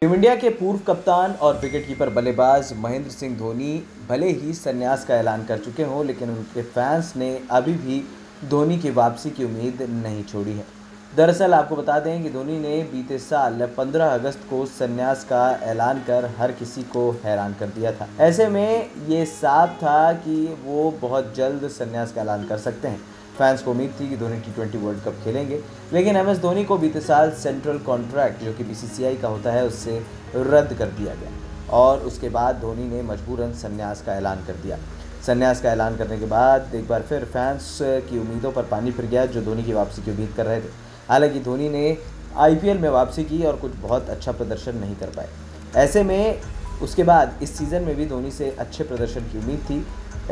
Team India के पूर्व कप्तान और विकेटकीपर बल्लेबाज महेंद्र सिंह धोनी भले ही संन्यास का ऐलान कर चुके हों, लेकिन उनके फैंस ने अभी भी धोनी की वापसी की उम्मीद नहीं छोड़ी है। दरअसल आपको बता दें कि धोनी ने बीते साल 15 अगस्त को संन्यास का ऐलान कर हर किसी को हैरान कर दिया था। ऐसे में ये साफ था कि वो बहुत जल्द संन्यास का ऐलान कर सकते हैं। फैंस को उम्मीद थी कि धोनी T20 वर्ल्ड कप खेलेंगे, लेकिन MS धोनी को बीते साल सेंट्रल कॉन्ट्रैक्ट, जो कि BCCI का होता है, उससे रद्द कर दिया गया और उसके बाद धोनी ने मजबूरन संन्यास का ऐलान कर दिया। संन्यास का ऐलान करने के बाद एक बार फिर फैंस की उम्मीदों पर पानी फिर गया, जो धोनी की वापसी की उम्मीद कर रहे थे। हालांकि धोनी ने IPL में वापसी की और कुछ बहुत अच्छा प्रदर्शन नहीं कर पाए। ऐसे में उसके बाद इस सीज़न में भी धोनी से अच्छे प्रदर्शन की उम्मीद थी।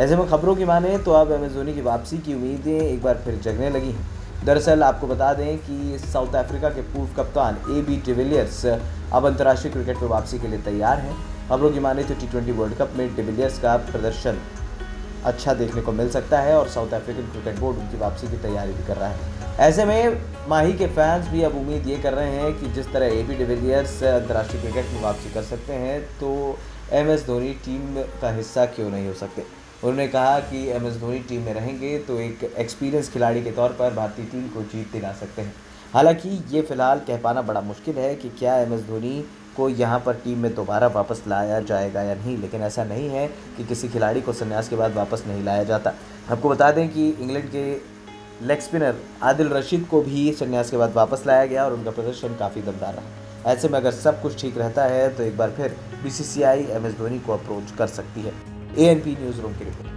ऐसे में खबरों की माने तो अब MS धोनी की वापसी की उम्मीदें एक बार फिर जगने लगी हैं। दरअसल आपको बता दें कि साउथ अफ्रीका के पूर्व कप्तान AB डिविलियर्स अब अंतर्राष्ट्रीय क्रिकेट में वापसी के लिए तैयार हैं। खबरों की माने तो T20 वर्ल्ड कप में डिविलियर्स का प्रदर्शन अच्छा देखने को मिल सकता है और साउथ अफ्रीकन क्रिकेट बोर्ड उनकी वापसी की तैयारी भी कर रहा है। ऐसे में माही के फैंस भी अब उम्मीद ये कर रहे हैं कि जिस तरह AB डिविलियर्स अंतर्राष्ट्रीय क्रिकेट में वापसी कर सकते हैं, तो MS धोनी टीम का हिस्सा क्यों नहीं हो सकते। उन्होंने कहा कि MS धोनी टीम में रहेंगे तो एक एक्सपीरियंस खिलाड़ी के तौर पर भारतीय टीम को जीत दिला सकते हैं। हालांकि ये फ़िलहाल कह पाना बड़ा मुश्किल है कि क्या MS धोनी को यहाँ पर टीम में दोबारा वापस लाया जाएगा या नहीं, लेकिन ऐसा नहीं है कि किसी खिलाड़ी को संन्यास के बाद वापस नहीं लाया जाता। आपको बता दें कि इंग्लैंड के लेग स्पिनर आदिल रशीद को भी संन्यास के बाद वापस लाया गया और उनका प्रदर्शन काफ़ी दमदार रहा। ऐसे में अगर सब कुछ ठीक रहता है तो एक बार फिर BCCI MS धोनी को अप्रोच कर सकती है। ANP न्यूज़ रूम की रिपोर्ट।